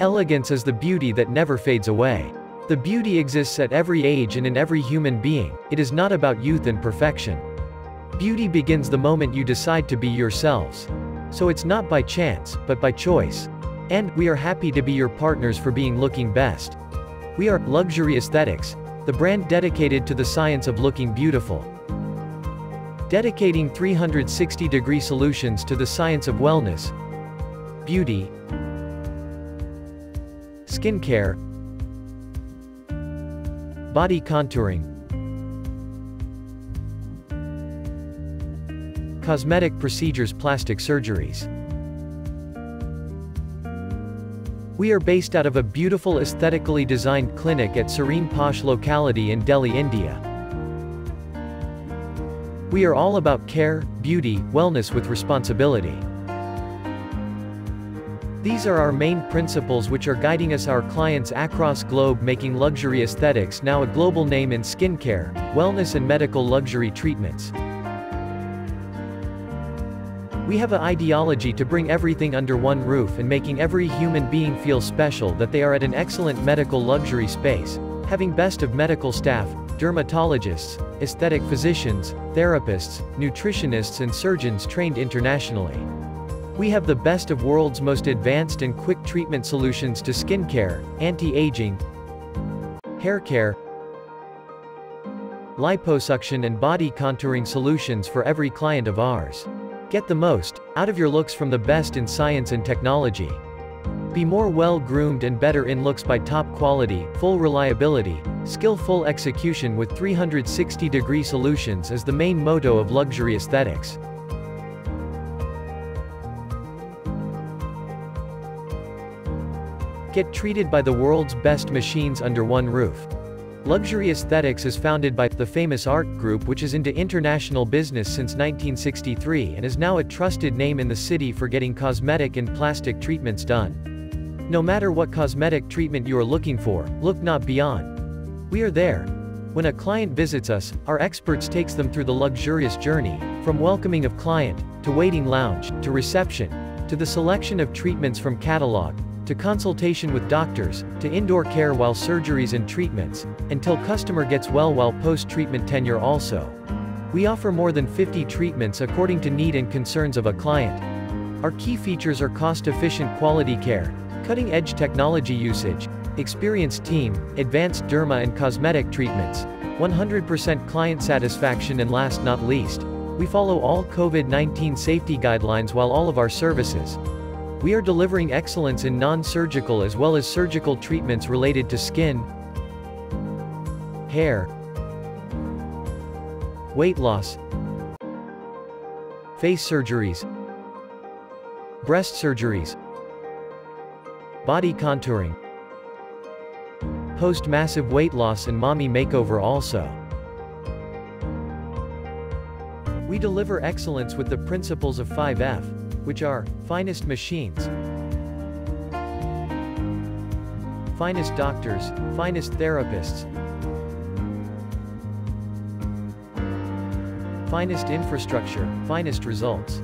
Elegance is the beauty that never fades away. The beauty exists at every age and in every human being. It is not about youth and perfection. Beauty begins the moment you decide to be yourselves. So it's not by chance, but by choice. And we are happy to be your partners for being looking best. We are Luxury Aesthetics, the brand dedicated to the science of looking beautiful. Dedicating 360-degree solutions to the science of wellness, beauty, skincare, body contouring, cosmetic procedures, plastic surgeries. We are based out of a beautiful aesthetically designed clinic at Serene Posh locality in Delhi, India. We are all about care, beauty, wellness with responsibility. These are our main principles which are guiding us our clients across globe, making Luxury Aesthetics now a global name in skincare, wellness and medical luxury treatments. We have an ideology to bring everything under one roof and making every human being feel special that they are at an excellent medical luxury space, having best of medical staff, dermatologists, aesthetic physicians, therapists, nutritionists and surgeons trained internationally. We have the best of world's most advanced and quick treatment solutions to skincare, anti-aging, hair care, liposuction and body contouring solutions for every client of ours. Get the most out of your looks from the best in science and technology. Be more well-groomed and better in looks by top quality, full reliability, skillful execution with 360-degree solutions is the main motto of Luxury Aesthetics. Get treated by the world's best machines under one roof. Luxury Aesthetics is founded by the famous Art Group, which is into international business since 1963 and is now a trusted name in the city for getting cosmetic and plastic treatments done. No matter what cosmetic treatment you are looking for, look not beyond. We are there. When a client visits us, our experts takes them through the luxurious journey, from welcoming of client, to waiting lounge, to reception, to the selection of treatments from catalog, to consultation with doctors, to indoor care while surgeries and treatments, until customer gets well while post-treatment tenure also. We offer more than 50 treatments according to need and concerns of a client. Our key features are cost-efficient quality care, cutting-edge technology usage, experienced team, advanced derma and cosmetic treatments, 100% client satisfaction, and last not least, we follow all COVID-19 safety guidelines while all of our services. We are delivering excellence in non-surgical as well as surgical treatments related to skin, hair, weight loss, face surgeries, breast surgeries, body contouring, post-massive weight loss and mommy makeover also. We deliver excellence with the principles of 5F. Which are, finest machines, finest doctors, finest therapists, finest infrastructure, finest results.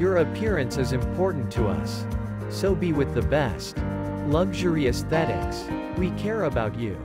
Your appearance is important to us, so be with the best. Luxury Aesthetics. We care about you.